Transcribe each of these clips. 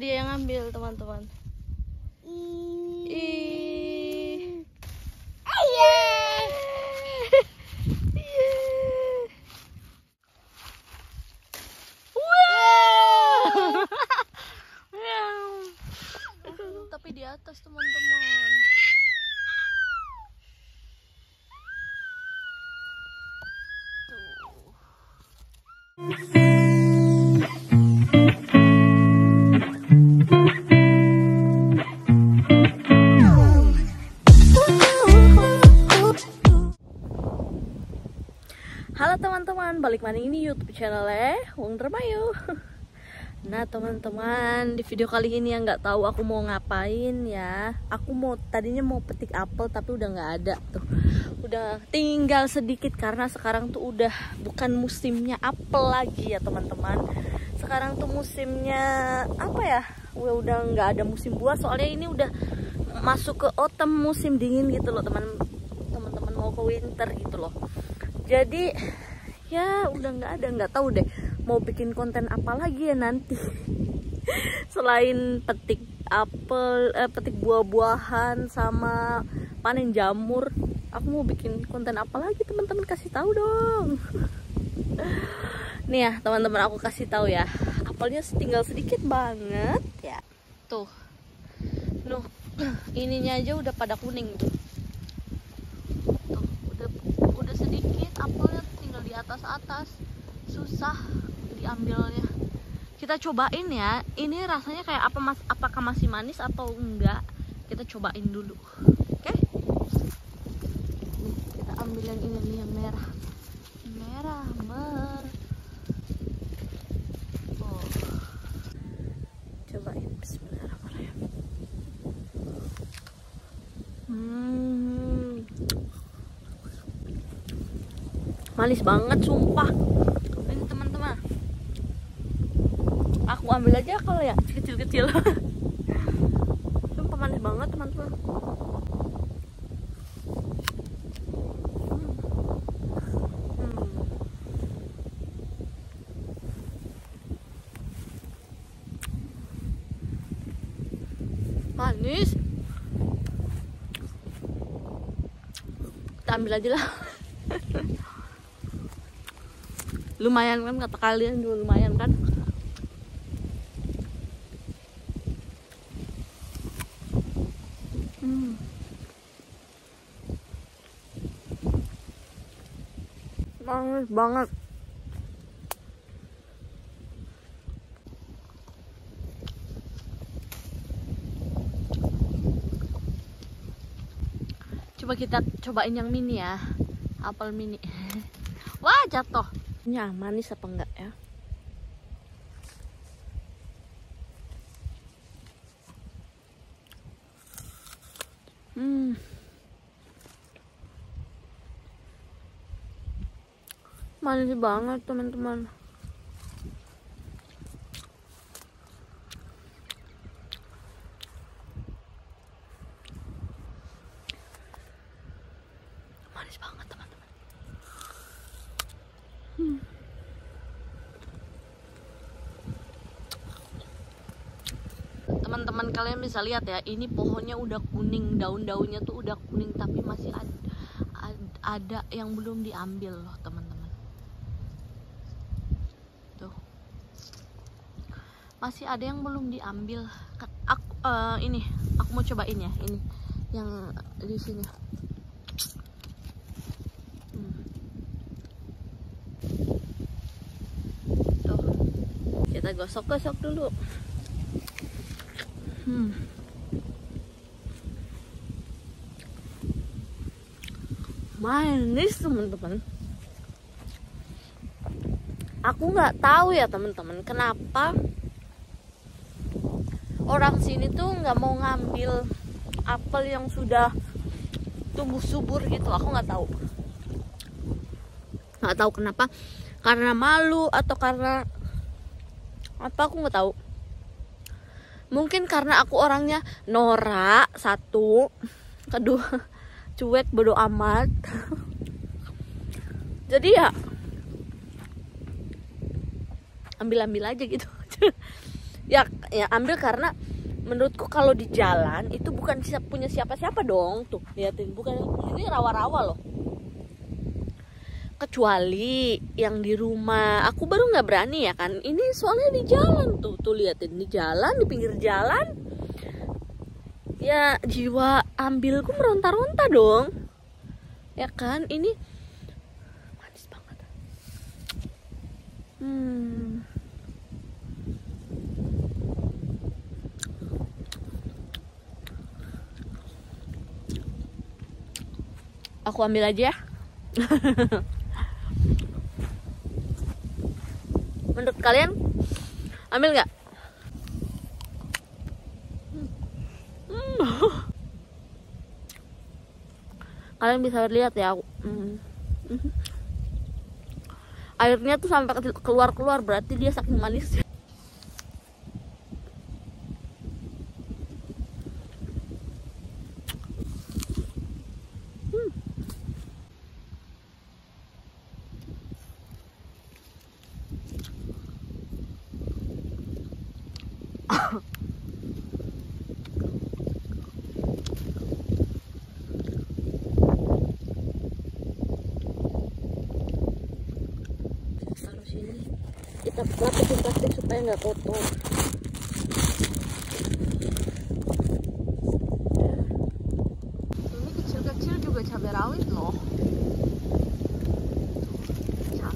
dia yang ngambil, teman-teman. Tapi di atas, teman-teman. Tuh. Halo teman-teman, balik lagi ini YouTube channelnya Wong Dermayu. Nah teman-teman, di video kali ini yang nggak tahu aku mau ngapain ya. Aku tadinya mau petik apel tapi udah nggak ada tuh. Udah tinggal sedikit karena sekarang tuh udah bukan musimnya apel lagi ya teman-teman. Sekarang tuh musimnya apa ya? Udah nggak ada musim buah soalnya ini udah masuk ke autumn, musim dingin gitu loh teman-teman, mau ke winter gitu loh. Jadi ya udah nggak ada, nggak tahu deh mau bikin konten apa lagi ya nanti. Selain petik apel, petik buah-buahan sama panen jamur, aku mau bikin konten apa lagi teman-teman, kasih tahu dong. Nih ya teman-teman, aku kasih tahu ya. Apelnya tinggal sedikit banget ya. Tuh. Nuh, ininya aja udah pada kuning tuh. Apelnya tinggal di atas-atas, susah diambilnya. Kita cobain ya, ini rasanya kayak apa, apakah masih manis atau enggak, kita cobain dulu. Oke? Nih, kita ambil yang ini nih, yang merah. Oh. Cobain, bismillahirrahmanirrahim. Manis banget sumpah. Ini teman-teman, aku ambil aja kalau ya kecil-kecil. Sumpah manis banget teman-teman. Manis. Kita ambil aja lah. Lumayan kan, kata kalian juga lumayan kan. Manis banget. Coba kita cobain yang mini ya, apel mini. Wah, jatuh. Manis apa enggak ya? Manis banget teman-teman. Manis banget teman-teman. Teman-teman, kalian bisa lihat ya, ini pohonnya udah kuning, daun-daunnya tuh udah kuning tapi masih ada yang belum diambil loh teman-teman. Tuh, masih ada yang belum diambil. Ini aku mau cobain ya, ini yang di sini. Kita gosok-gosok dulu. Manis teman-teman. Aku nggak tahu ya teman-teman, kenapa orang sini tuh nggak mau ngambil apel yang sudah tumbuh subur gitu. Aku nggak tahu. Nggak tahu kenapa. Karena malu atau karena apa, aku nggak tahu. Mungkin karena aku orangnya norak, satu, kedua cuek, bodo amat. Jadi ya ambil-ambil aja gitu. ya ambil, karena menurutku kalau di jalan itu bukan punya siapa-siapa dong. Tuh liatin, bukan, ini rawa-rawa loh. Kecuali yang di rumah, aku baru nggak berani ya kan. Ini soalnya di jalan tuh, tuh liatin, di jalan, di pinggir jalan. Ya jiwa ambilku meronta-ronta dong, ya kan. Ini manis banget. Aku ambil aja ya. Menurut kalian ambil nggak? Kalian bisa lihat ya, airnya tuh sampai keluar-keluar, berarti dia saking manisnya. Kita lapisin plastik supaya nggak kotor. Ini kecil-kecil juga cabai rawit loh. Kita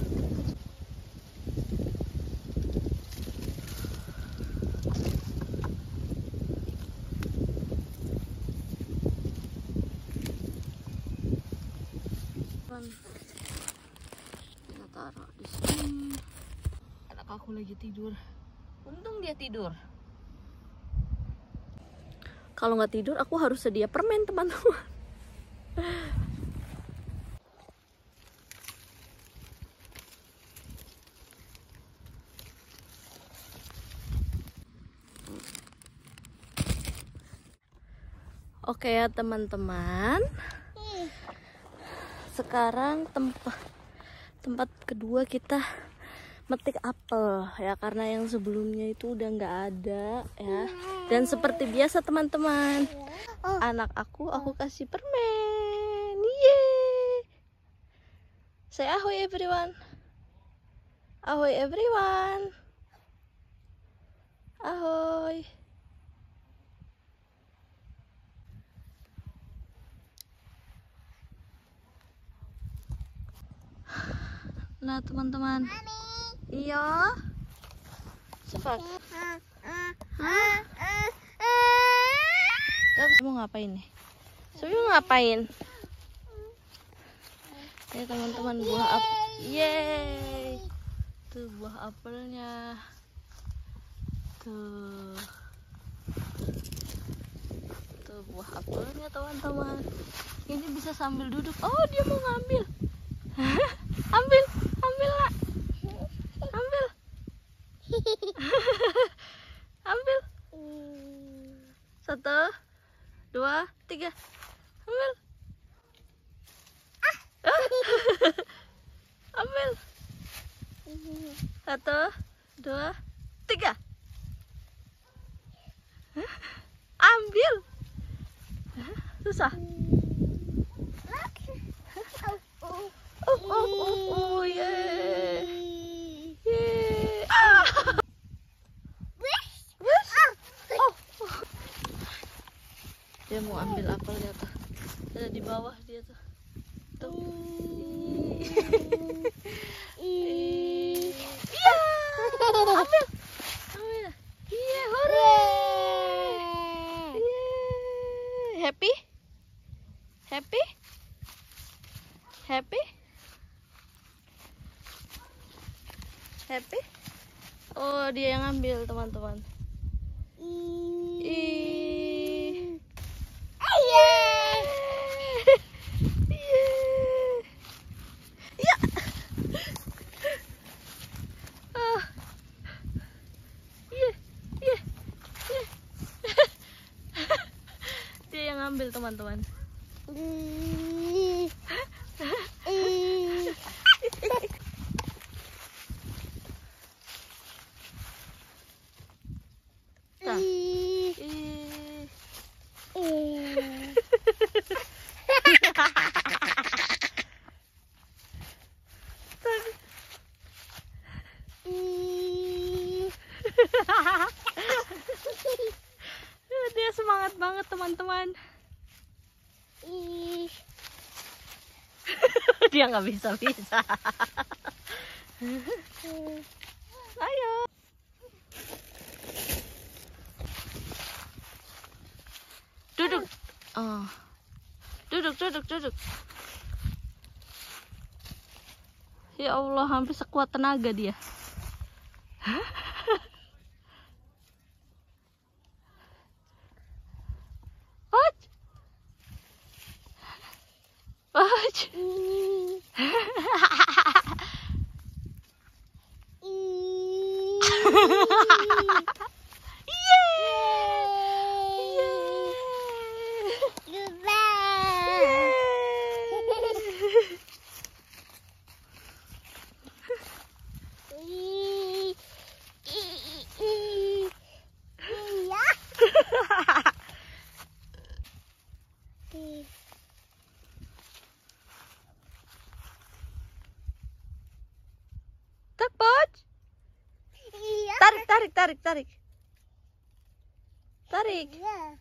taruh di sini. Anak aku lagi tidur. Untung dia tidur. Kalau nggak tidur, aku harus sedia permen, teman-teman. Oke ya teman-teman. Sekarang tempat kedua kita metik apel ya, karena yang sebelumnya itu udah nggak ada ya. Dan seperti biasa teman-teman, anak aku kasih permen. Yeay. Say ahoy everyone. Ahoy everyone. Ahoy. Nah teman-teman, iya, cepat. Kamu ngapain nih? Soyu ngapain? Ini teman-teman buah apel, yeay, tuh buah apelnya, tuh buah apelnya teman-teman. Ini bisa sambil duduk. Oh dia mau ngambil. Ambil. Ambil. 1, 2, 3. Ambil. Ambil. 1, 2, 3. Ambil. Susah. Oh yeah. Dia mau ambil apelnya tuh, ada di bawah dia tuh, tuh. Iya, ambil, ambil, iya, hore, iya, happy, happy, happy, happy. Oh dia yang ambil teman-teman. Ambil teman-teman. Nah. Dia semangat banget teman-teman. Dia nggak bisa-bisa. Ayo. Duduk. Oh. Duduk. Ya Allah, hampir sekuat tenaga dia. Tarik. Tarik. Yeay,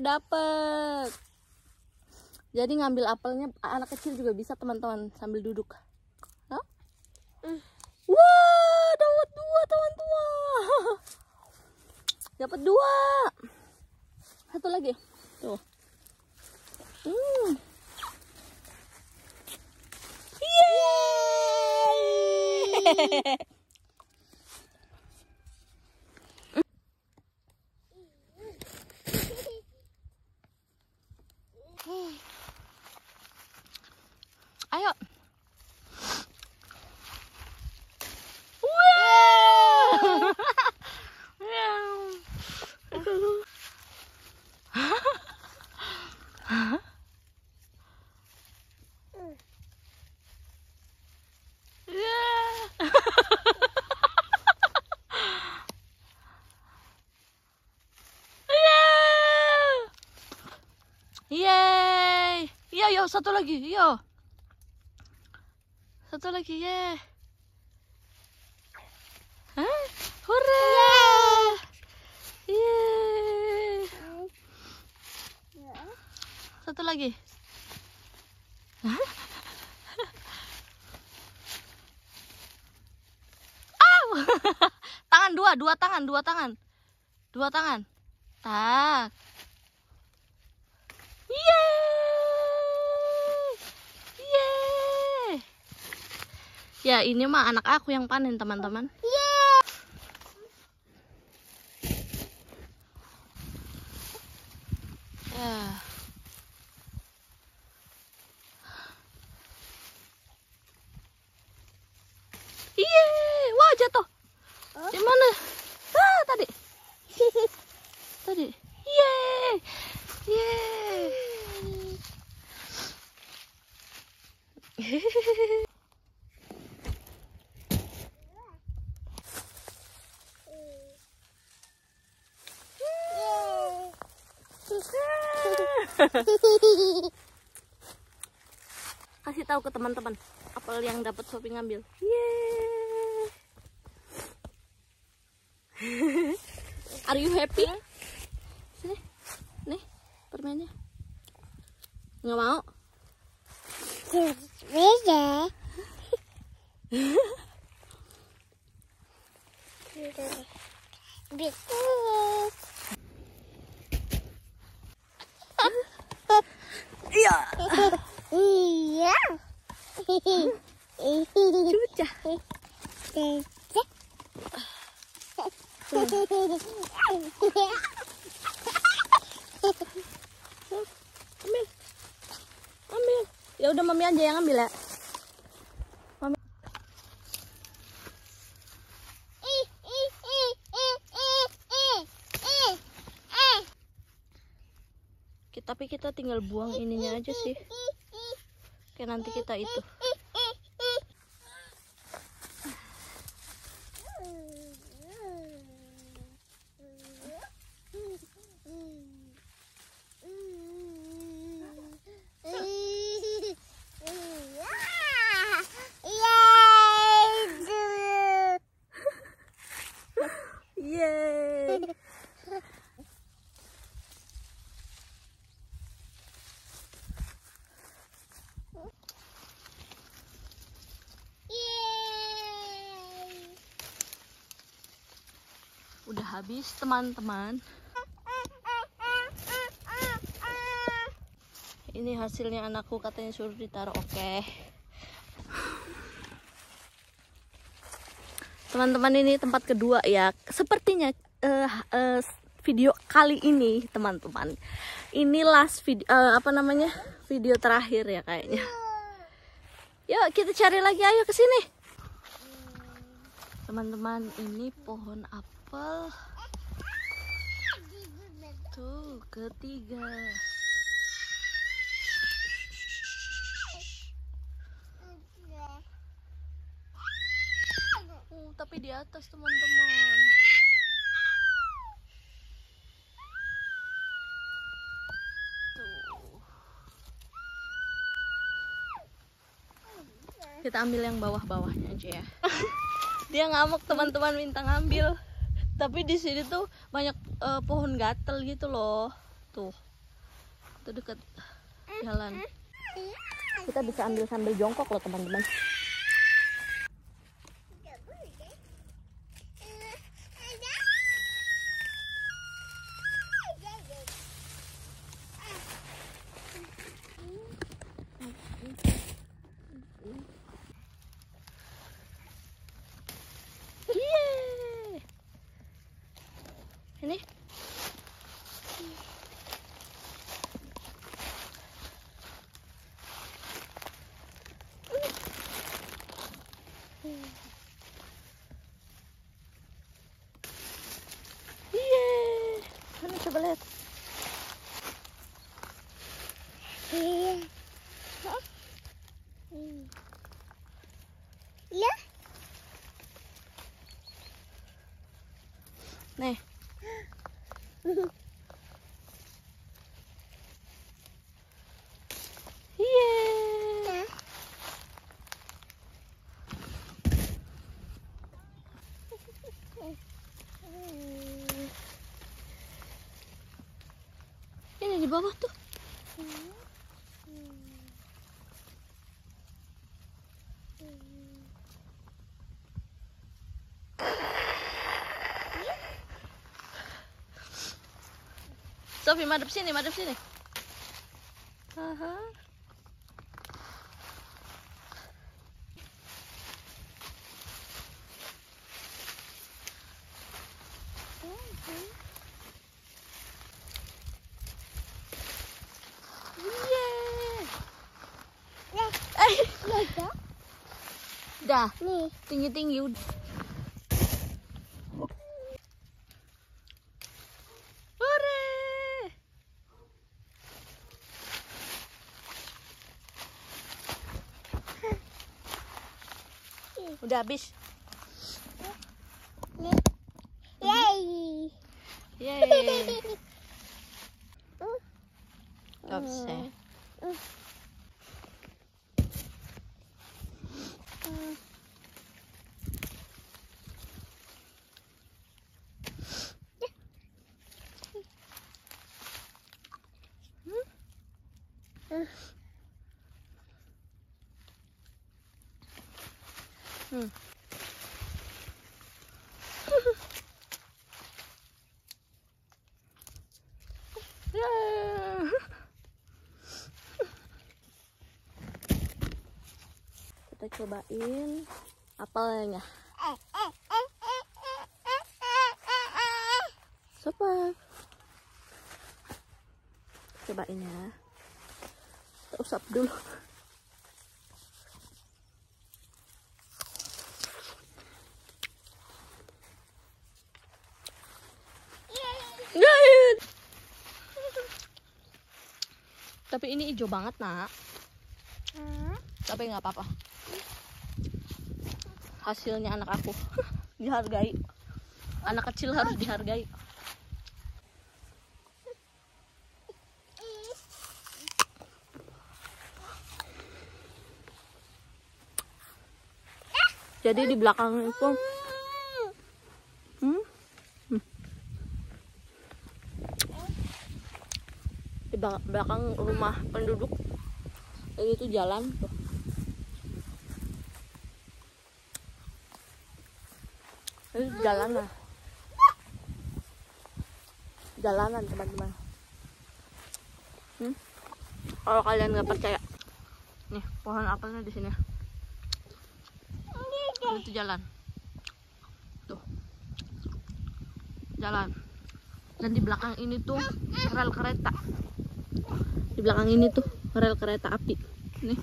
dapet. Jadi ngambil apelnya anak kecil juga bisa teman-teman, sambil duduk. Hah? Wah, dapat dua teman-teman. Dapat dua. Satu lagi. Tuh. Ayo. Satu lagi, yo. Satu lagi, ye. Hah? Hurra! Ye. Satu lagi. Hah? Au! Tangan dua tangan. Tak. Ya, ini mah anak aku yang panen, teman-teman. Yeah. Ya. Iya, wah jatuh. Huh? Di mana? Ah, tadi. Tadi. Yeay. Yeay. Kasih tahu ke teman-teman apel yang dapat Sophie ngambil. Yeah. Are you happy? Sini. Nih, permennya. Nggak mau. Iya. Iya. Cucah. Ambil. Ya udah mami aja yang ambil ya. Mami. Tapi kita tinggal buang ininya aja sih. Kayak nanti kita itu. Udah habis teman-teman. Ini hasilnya anakku, katanya suruh ditaruh. Oke. Teman-teman, ini tempat kedua ya. Sepertinya video kali ini teman-teman, ini last video, video terakhir ya kayaknya. Yuk kita cari lagi, ayo ke sini. Teman-teman, ini pohon apa? Tuh ketiga. Tapi di atas teman-teman. Tuh. Kita ambil yang bawah-bawahnya aja ya. Dia ngamuk teman-teman, minta ngambil. Tapi di sini tuh banyak pohon gatel gitu loh. Tuh. Itu dekat jalan. Kita bisa ambil sambil jongkok loh, teman-teman. Ini Yeay, coba lihat. Iya. Nih. Yeah. Ini di bawah tuh. Sofi, madep sini, madep sini. Aha. Dah, tinggi-tinggi udah. Udah habis. Yeay. Yeay. Offset. Kita cobain apelnya. Super. Cobain ya. Kita usap dulu. Tapi ini hijau banget, Nak. tapi nggak apa-apa, hasilnya anak aku dihargai. Anak kecil harus dihargai. Jadi di belakang itu di belakang rumah penduduk itu jalan tuh. Itu jalanan. Jalanan, teman-teman. Kalau kalian nggak percaya. Nih, pohon apelnya di sini. Itu jalan. Tuh. Jalan. Dan di belakang ini tuh rel kereta. Di belakang ini tuh rel kereta api. Nih,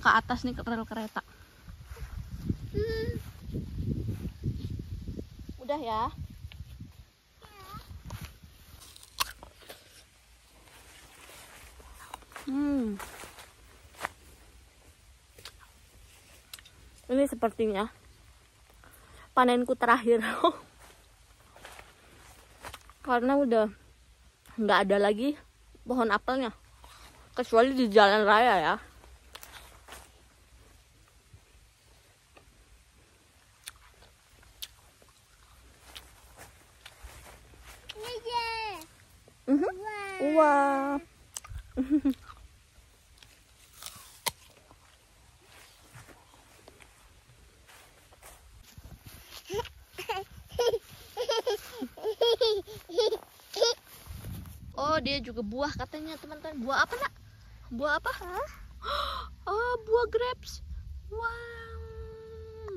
ke atas nih rel kereta. Udah ya. Ini sepertinya panenku terakhir. Karena udah nggak ada lagi pohon apelnya, kecuali di jalan raya ya. Wah. Oh, dia juga buah katanya, teman-teman. Buah apa, Nak? Buah apa? Oh, buah grapes. Wow.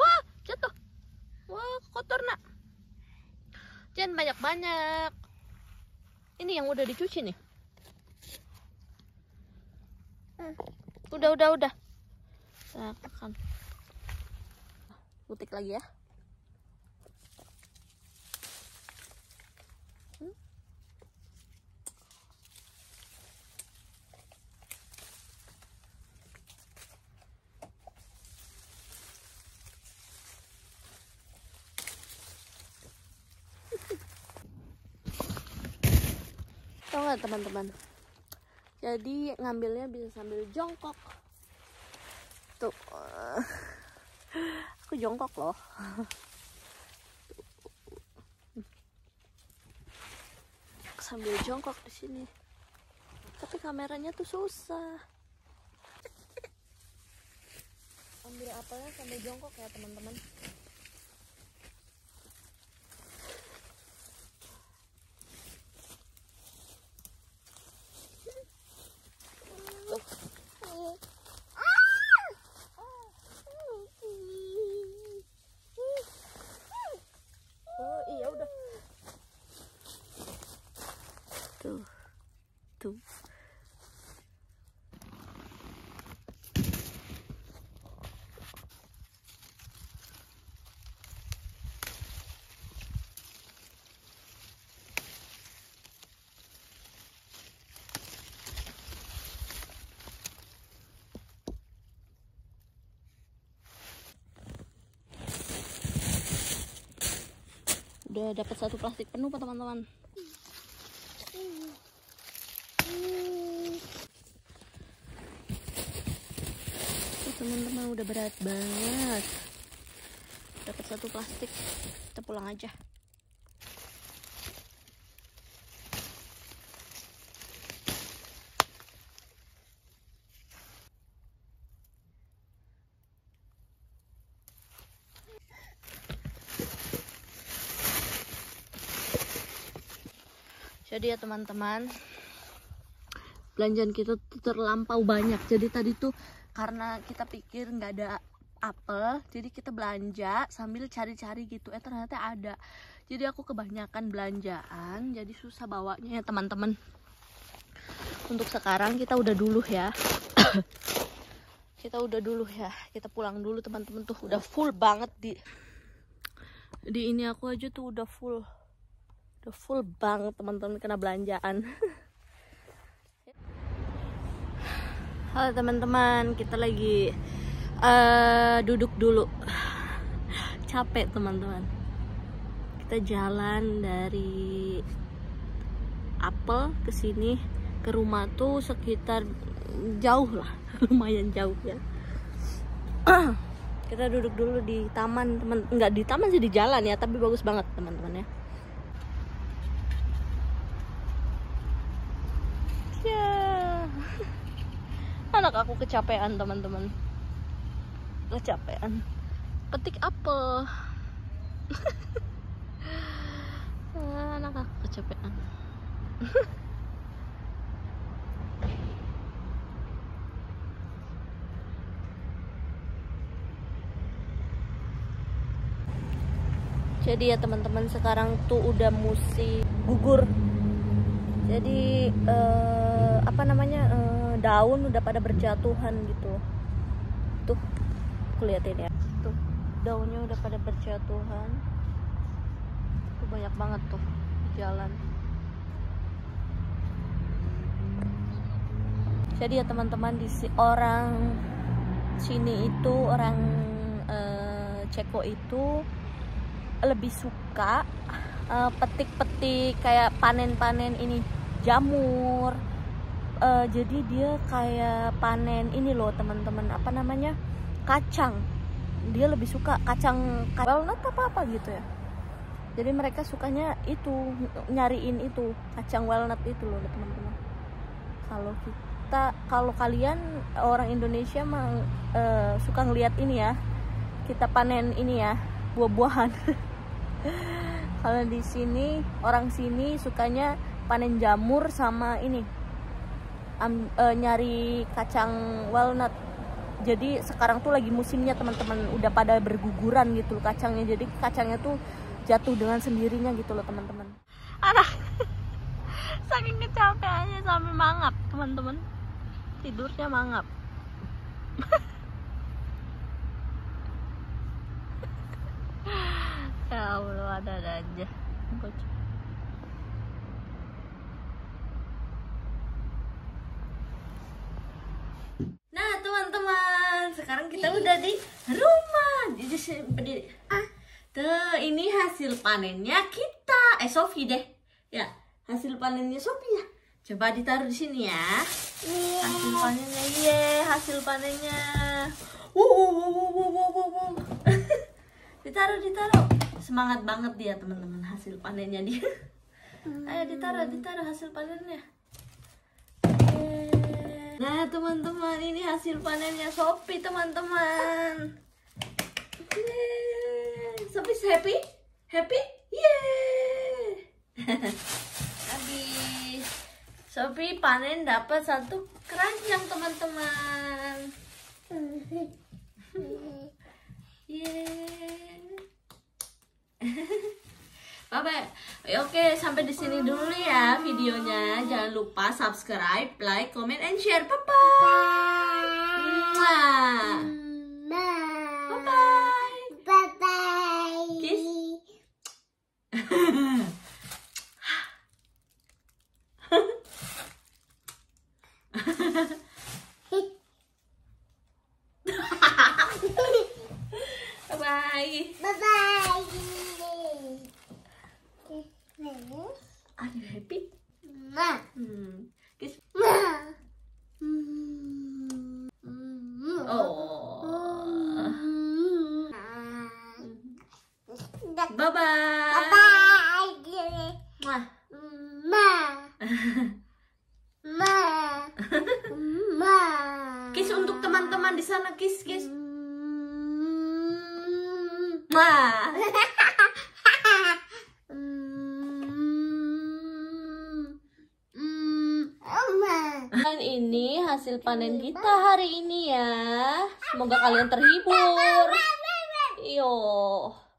Wah, jatuh. Wah, kotor, Nak. Jangan banyak-banyak. Ini yang udah dicuci nih. Udah. Nah, kan. Utik lagi ya. Tau gak, teman-teman, jadi ngambilnya bisa sambil jongkok tuh. Aku jongkok loh. Sambil jongkok di sini, tapi kameranya tuh susah. Ambil apelnya sambil jongkok ya, teman-teman. Udah dapat satu plastik penuh, teman-teman. Teman-teman, udah berat banget. Dapat satu plastik. Kita pulang aja. Jadi ya teman-teman, belanjaan kita terlampau banyak. Jadi tadi tuh karena kita pikir nggak ada apel, jadi kita belanja sambil cari-cari gitu. Ternyata ada. Jadi aku kebanyakan belanjaan, jadi susah bawanya ya teman-teman. Untuk sekarang kita udah dulu ya. Kita pulang dulu teman-teman tuh. Udah full banget di ini aku aja tuh udah full. Udah full banget teman-teman, kena belanjaan. Halo teman-teman, kita lagi duduk dulu. Capek teman-teman. Kita jalan dari Apel ke sini, ke rumah tuh sekitar jauh lah, lumayan jauh ya. Kita duduk dulu di taman teman, nggak di taman sih, di jalan ya, tapi bagus banget teman-teman ya. Anak aku kecapean teman-teman, kecapean petik apel. Anak aku kecapean. Jadi ya teman-teman, sekarang tuh udah musim gugur. Jadi apa namanya, daun udah pada berjatuhan gitu. Tuh, aku liatin ya. Tuh, daunnya udah pada berjatuhan. Tuh banyak banget tuh di jalan. Jadi ya teman-teman, di orang sini itu, orang Ceko itu lebih suka petik-petik kayak panen-panen ini jamur. Jadi dia kayak panen ini loh teman-teman, apa namanya, kacang. Dia lebih suka kacang walnut apa-apa gitu ya. Jadi mereka sukanya itu, nyariin itu kacang walnut itu loh teman-teman. Kalau kita, kalau kalian orang Indonesia mah suka ngeliat ini ya, kita panen ini ya, buah-buahan. Kalau di sini, orang sini sukanya panen jamur sama ini, nyari kacang walnut. Jadi sekarang tuh lagi musimnya teman-teman, udah pada berguguran gitu kacangnya. Jadi kacangnya tuh jatuh dengan sendirinya gitu loh teman-teman. Anak saking kecapeannya sampai mangap teman-teman, tidurnya mangap. Ya Allah, ada aja. Nah teman-teman, sekarang kita udah di rumah. Tuh, ini hasil panennya kita, Sophie deh ya, hasil panennya Sophie ya. Coba ditaruh di sini ya. Hasil panennya, hasil panennya. Ditaruh. Semangat banget dia teman-teman, hasil panennya dia. Ayo ditaruh hasil panennya. Nah teman-teman, ini hasil panennya Sophie teman-teman. Sophie happy? Yeay. Habis Sophie panen dapat satu keranjang teman-teman. Oke, sampai di sini dulu ya videonya. Jangan lupa subscribe, like, comment, and share. Bye bye. Kiss. Bye bye. Are you happy? Nah. Kiss. Nah. Oh. Bye bye. Mwah. Kiss untuk teman-teman di sana, kiss. Ini hasil panen kita hari ini ya. Semoga kalian terhibur. Yo.